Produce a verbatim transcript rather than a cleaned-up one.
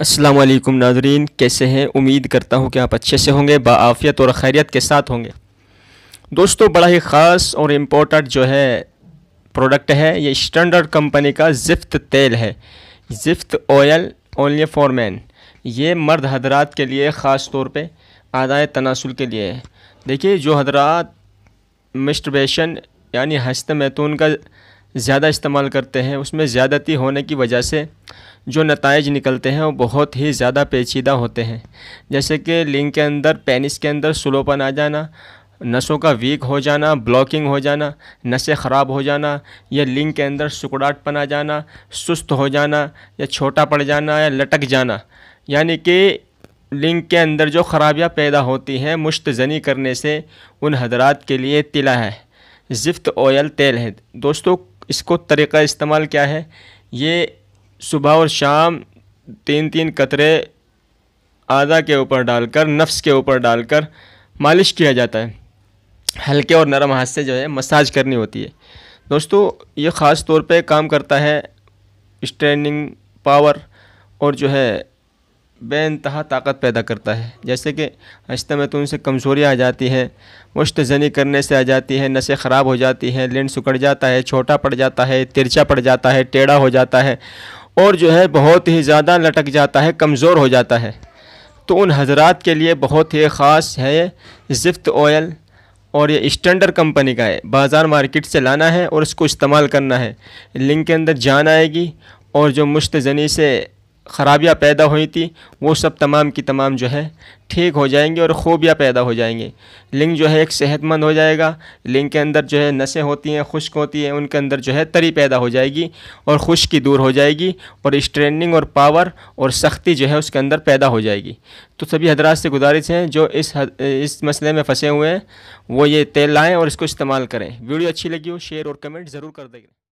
अस्सलाम वालेकुम नाजरीन, कैसे हैं? उम्मीद करता हूं कि आप अच्छे से होंगे, बाआफियत और खैरियत के साथ होंगे। दोस्तों, बड़ा ही ख़ास और इम्पोर्टेंट जो है प्रोडक्ट है, ये स्टैंडर्ड कंपनी का जिफ्ट तेल है, gift oil only for man. ये मर्द हजरात के लिए ख़ास तौर पे आदाय तनासुल के लिए है। देखिए, जो हजरात मस्टरबेशन यानी हस्त मैतून का ज़्यादा इस्तेमाल करते हैं, उसमें ज़्यादती होने की वजह से जो नताइज निकलते हैं वो बहुत ही ज़्यादा पेचीदा होते हैं, जैसे कि लिंग के अंदर, पेनिस के अंदर स्लोपन आ जाना, नसों का वीक हो जाना, ब्लॉकिंग हो जाना, नसें ख़राब हो जाना, या लिंग के अंदर सिकुड़ाटपन आ जाना, सुस्त हो जाना, या छोटा पड़ जाना, या लटक जाना। यानी कि लिंग के अंदर जो खराबियाँ पैदा होती हैं मुश्त जनी करने से, उन हजरात के लिए तिला है, जिफ्ट ऑयल तेल है। दोस्तों, इसको तरीक़ा इस्तेमाल क्या है? ये सुबह और शाम तीन तीन कतरे आधा के ऊपर डालकर, नफ्स के ऊपर डालकर मालिश किया जाता है। हल्के और नरम हाथ से जो है मसाज करनी होती है। दोस्तों, ये ख़ास तौर पे काम करता है स्ट्रेनिंग पावर और जो है बेइंतहा ताकत पैदा करता है, जैसे कि हस्ते मैतून से कमज़ोरी आ जाती है, मुश्त जनी करने से आ जाती है, नसें ख़राब हो जाती हैं, लिंड सिकुड़ जाता है, छोटा पड़ जाता है, तिरछा पड़ जाता है, टेढ़ा हो जाता है, और जो है बहुत ही ज़्यादा लटक जाता है, कमज़ोर हो जाता है। तो उन हजरात के लिए बहुत ही ख़ास है जिफ्ट ऑयल, और ये स्टैंडर्ड कंपनी का है, बाज़ार मार्केट से लाना है और इसको इस्तेमाल करना है। लिंग के अंदर जान आएगी और जो मुश्त जनी से खराबियाँ पैदा हुई थी वो सब तमाम की तमाम जो है ठीक हो जाएंगी और खूबियाँ पैदा हो जाएंगी। लिंग जो है एक सेहतमंद हो जाएगा। लिंग के अंदर जो है नसें होती हैं, खुश्क होती हैं, उनके अंदर जो है तरी पैदा हो जाएगी और खुश्की दूर हो जाएगी, और स्ट्रेनिंग और पावर और सख्ती जो है उसके अंदर पैदा हो जाएगी। तो सभी हजरात से गुजारिश है जो इस इस मसले में फंसे हुए हैं वो ये तेल लाएँ और इसको इस्तेमाल करें। वीडियो अच्छी लगी हो शेयर और कमेंट ज़रूर कर देंगे।